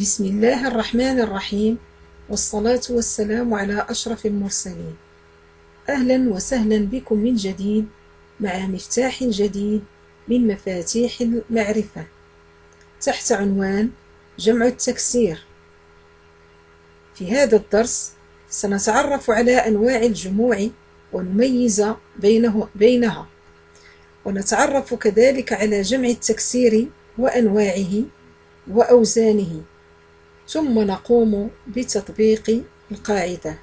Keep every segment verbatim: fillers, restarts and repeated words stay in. بسم الله الرحمن الرحيم، والصلاة والسلام على أشرف المرسلين. أهلا وسهلا بكم من جديد مع مفتاح جديد من مفاتيح المعرفة تحت عنوان جمع التكسير. في هذا الدرس سنتعرف على أنواع الجموع ونميز بينه بينها، ونتعرف كذلك على جمع التكسير وأنواعه وأوزانه، ثم نقوم بتطبيق القاعدة.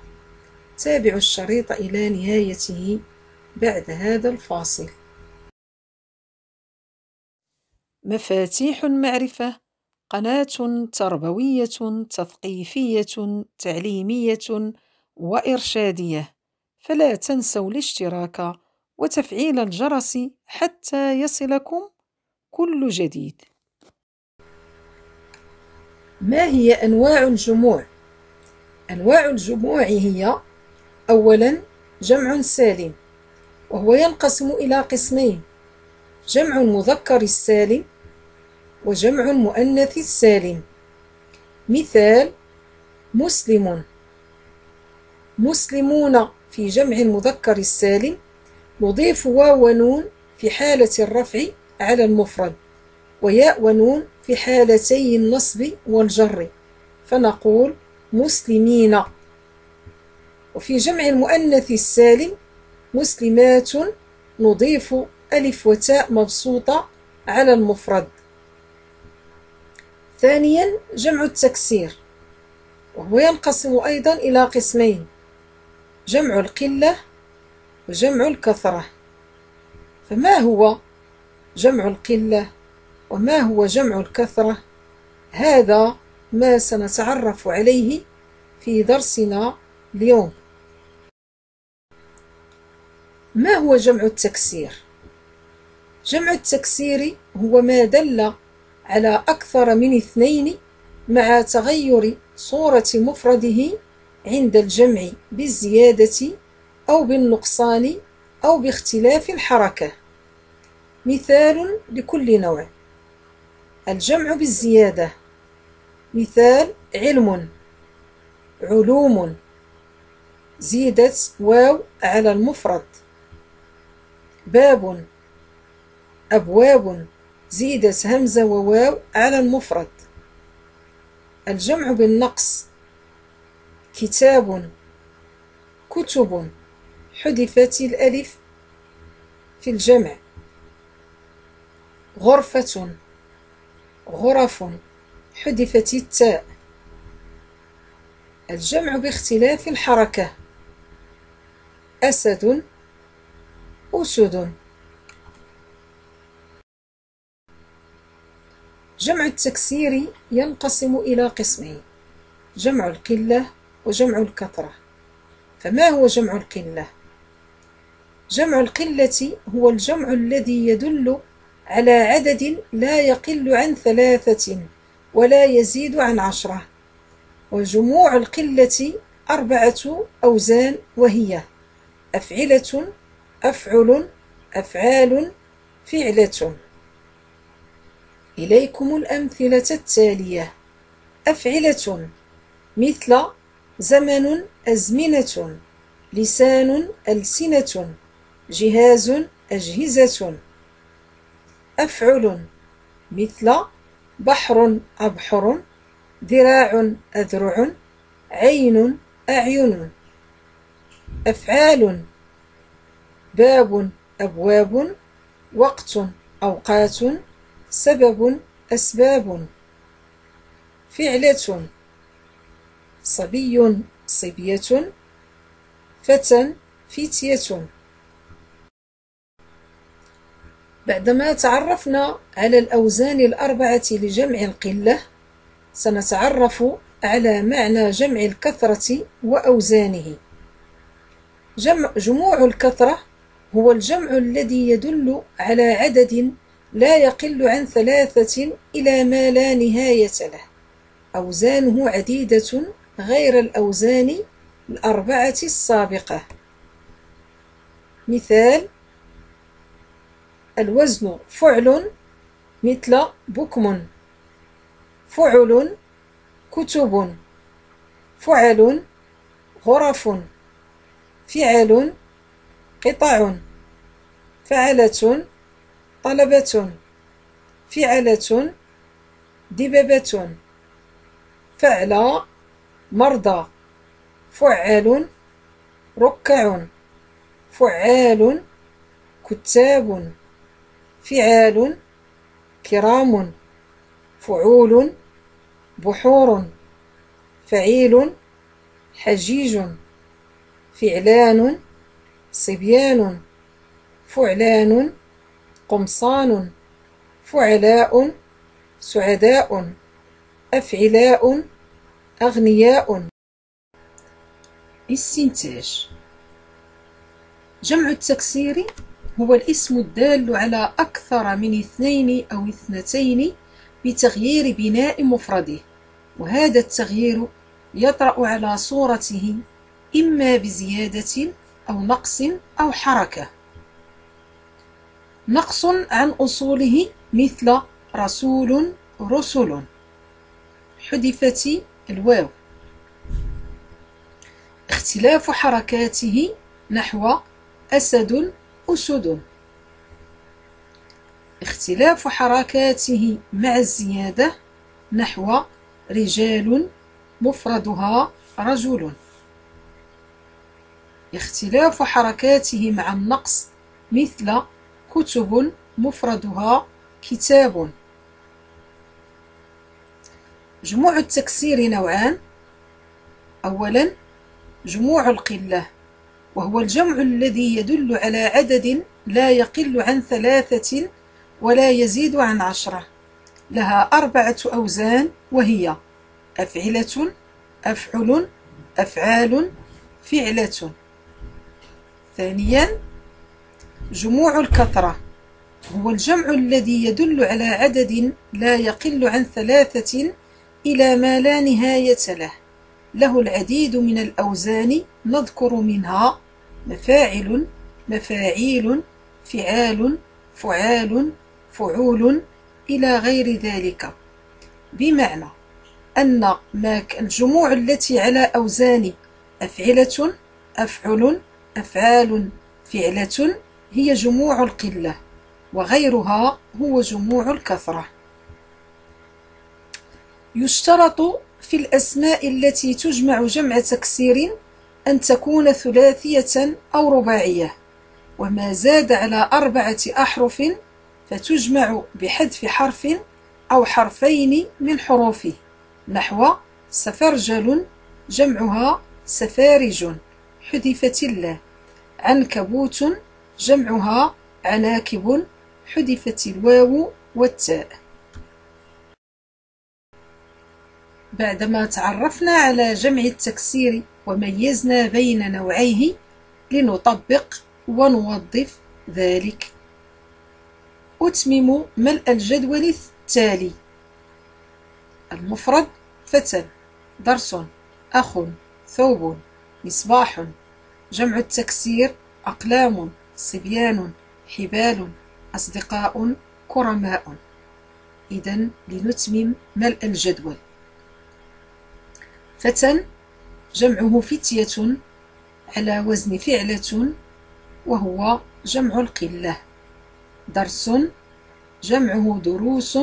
تابعوا الشريط إلى نهايته بعد هذا الفاصل. مفاتيح المعرفة قناة تربوية تثقيفية تعليمية وإرشادية، فلا تنسوا الاشتراك وتفعيل الجرس حتى يصلكم كل جديد. ما هي أنواع الجموع؟ أنواع الجموع هي: أولا جمع سالم، وهو ينقسم إلى قسمين: جمع المذكر السالم وجمع المؤنث السالم. مثال: مسلم، مسلمون في جمع المذكر السالم، نضيف واو ونون في حالة الرفع على المفرد، وياء ونون في حالتي النصب والجر، فنقول مسلمين. وفي جمع المؤنث السالم مسلمات، نضيف ألف وتاء مبسوطة على المفرد. ثانيا جمع التكسير، وهو ينقسم أيضا إلى قسمين: جمع القلة وجمع الكثرة. فما هو جمع القلة وما هو جمع الكثرة؟ هذا ما سنتعرف عليه في درسنا اليوم. ما هو جمع التكسير؟ جمع التكسير هو ما دل على أكثر من اثنين مع تغير صورة مفرده عند الجمع بالزيادة أو بالنقصان أو باختلاف الحركة. مثال لكل نوع: الجمع بالزيادة، مثال علم، علوم، زيدت واو على المفرد. باب، أبواب، زيدت همزة وواو على المفرد. الجمع بالنقص: كتاب، كتب، حذفت الألف في الجمع. غرفة، غرف، حذفت التاء. الجمع باختلاف الحركة: أسد، أسد. جمع التكسير ينقسم إلى قسمين: جمع القلة وجمع الكثرة. فما هو جمع القلة؟ جمع القلة هو الجمع الذي يدل على عدد لا يقل عن ثلاثة ولا يزيد عن عشرة. وجموع القلة أربعة أوزان، وهي: أفعلة، أفعل، أفعال، فعلة. إليكم الأمثلة التالية: أفعلة، مثل زمن، أزمنة، لسان، ألسنة، جهاز، أجهزة. أفعل، مثل بحر، أبحر، ذراع، أذرع، عين، أعين. أفعال: باب، أبواب، وقت، أوقات، سبب، أسباب. فعلة: صبي، صبية، فتى، فتية. بعدما تعرفنا على الأوزان الأربعة لجمع القلة، سنتعرف على معنى جمع الكثرة وأوزانه. جمع جموع الكثرة هو الجمع الذي يدل على عدد لا يقل عن ثلاثة إلى ما لا نهاية له، أوزانه عديدة غير الأوزان الأربعة السابقة. مثال: الوزن فعل، مثل بكم، فعل، كتب، فعل، غرف، فعل، قطع، فعلة، طلبة، فعلة، دببة، فعل، مرضى، فعل، ركع، فعال، كتاب، فعال، كرام، فعول، بحور، فعيل، حجيج، فعلان، صبيان، فعلان، قمصان، فعلاء، سعداء، أفعلاء، أغنياء. استنتاج: جمع التكسير هو الاسم الدال على أكثر من اثنين أو اثنتين بتغيير بناء مفرده، وهذا التغيير يطرأ على صورته إما بزيادة أو نقص أو حركة. نقص عن أصوله مثل رسول، رسل، حذفت الواو. اختلاف حركاته نحو أسد، أسد. اختلاف حركاته مع الزيادة نحو رجال، مفردها رجل. اختلاف حركاته مع النقص مثل كتب، مفردها كتاب. جموع التكسير نوعان: أولا جموع القلة، وهو الجمع الذي يدل على عدد لا يقل عن ثلاثة ولا يزيد عن عشرة، لها أربعة أوزان وهي أفعلة، أفعل، أفعال، فعلة. ثانيا جموع الكثرة، هو الجمع الذي يدل على عدد لا يقل عن ثلاثة إلى ما لا نهاية له، له العديد من الأوزان نذكر منها مفاعل، مفاعيل، فعال، فعال، فعول إلى غير ذلك. بمعنى أن الجموع التي على أوزان أفعلة، أفعل، أفعال، فعلة هي جموع القلة، وغيرها هو جموع الكثرة. يشترط في الأسماء التي تجمع جمع تكسير أن تكون ثلاثية أو رباعية، وما زاد على أربعة أحرف فتجمع بحذف حرف أو حرفين من حروفه، نحو سفرجل جمعها سفارج، حذفت اللا. عنكبوت جمعها عناكب، حذفت الواو والتاء. بعدما تعرفنا على جمع التكسير وميزنا بين نوعيه، لنطبق ونوظف ذلك. أتمم ملء الجدول التالي: المفرد فتى، درس، أخ، ثوب، مصباح. جمع التكسير أقلام، صبيان، حبال، أصدقاء، كرماء. إذن لنتمم ملء الجدول: فتى جمعه فتية على وزن فعلة، وهو جمع القلة. درس جمعه دروس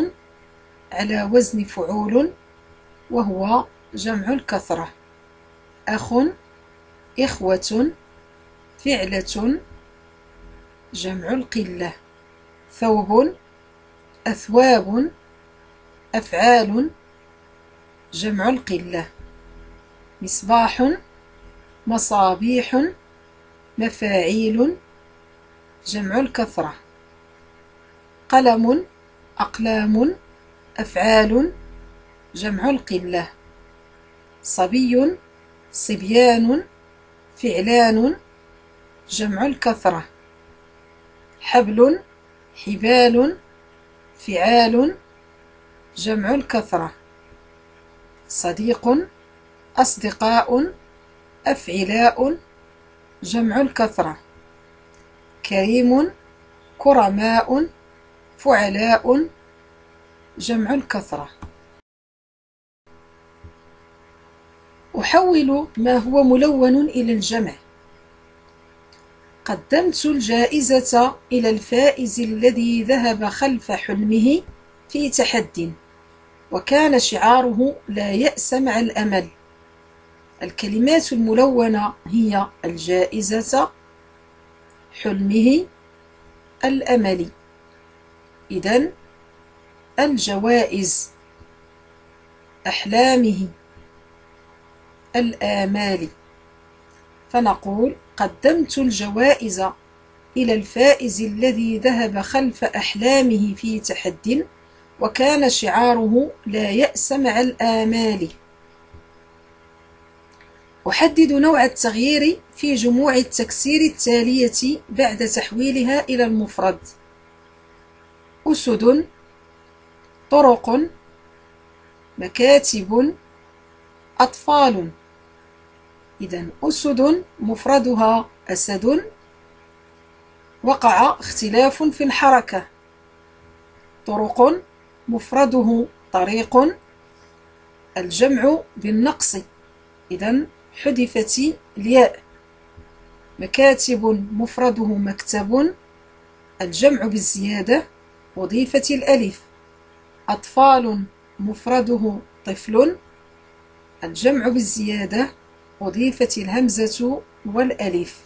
على وزن فعول، وهو جمع الكثرة. أخ، إخوة، فعلة، جمع القلة. ثوب، أثواب، أفعال، جمع القلة. مصباح، مصابيح، مفاعيل، جمع الكثرة. قلم، أقلام، أفعال، جمع القلة. صبي، صبيان، فعلان، جمع الكثرة. حبل، حبال، فعال، جمع الكثرة. صديق، أصدقاء، أفعلاء، جمع الكثرة. كريم، كرماء، فعلاء، جمع الكثرة. أحول ما هو ملون إلى الجمع. قدمت الجائزة إلى الفائز الذي ذهب خلف حلمه في تحدي، وكان شعاره لا يأس مع الأمل. الكلمات الملونة هي الجائزة، حلمه، الأمل. إذن الجوائز، أحلامه، الآمال. فنقول قدمت الجوائز إلى الفائز الذي ذهب خلف أحلامه في تحدٍ، وكان شعاره لا يأس مع الآمال. أحدد نوع التغيير في جموع التكسير التالية بعد تحويلها إلى المفرد: أسد، طرق، مكاتب، أطفال. إذن أسد مفردها أسد، وقع اختلاف في الحركة. طرق مفرده طريق، الجمع بالنقص، إذن حذفت الياء. مكاتب مفرده مكتب، الجمع بالزيادة، وضيفت الألف. أطفال مفرده طفل، الجمع بالزيادة، وضيفت الهمزة والألف.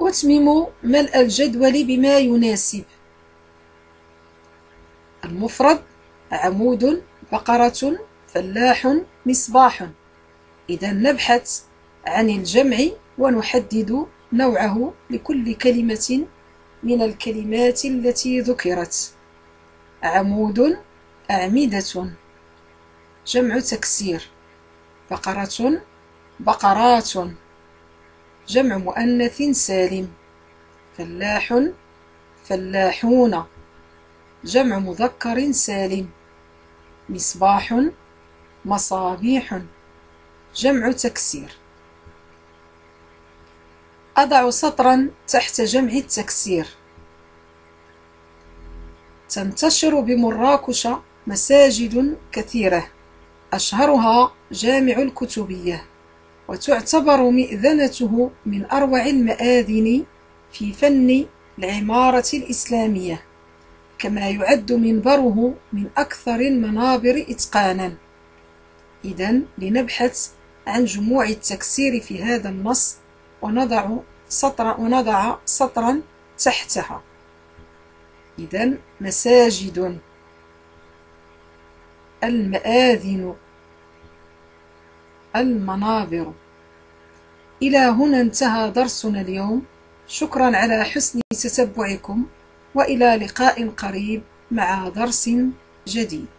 أتمم ملء الجدول بما يناسب: المفرد عمود، بقرة، فلاح، مصباح. إذا نبحث عن الجمع ونحدد نوعه لكل كلمة من الكلمات التي ذكرت. عمود، أعمدة، جمع تكسير. بقرة، بقرات، جمع مؤنث سالم. فلاح، فلاحون، جمع مذكر سالم. مصباح، مصابيح، جمع تكسير. أضع سطرا تحت جمع التكسير. تنتشر بمراكش مساجد كثيرة، أشهرها جامع الكتبية، وتعتبر مئذنته من أروع المآذن في فن العمارة الإسلامية، كما يعد منبره من أكثر المنابر إتقانا. إذن لنبحث عن جموع التكسير في هذا النص، ونضع سطر ونضع سطرا تحتها. إذن مساجد، المآذن، المنابر. إلى هنا انتهى درسنا اليوم. شكرا على حسن تتبعكم، وإلى لقاء قريب مع درس جديد.